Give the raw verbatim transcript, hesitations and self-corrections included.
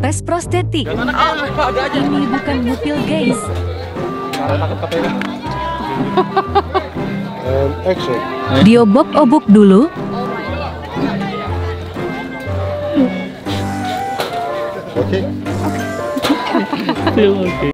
Pes prostetik. Ini bukan butil, guys. Diobok-obok dulu. Oke. Oke.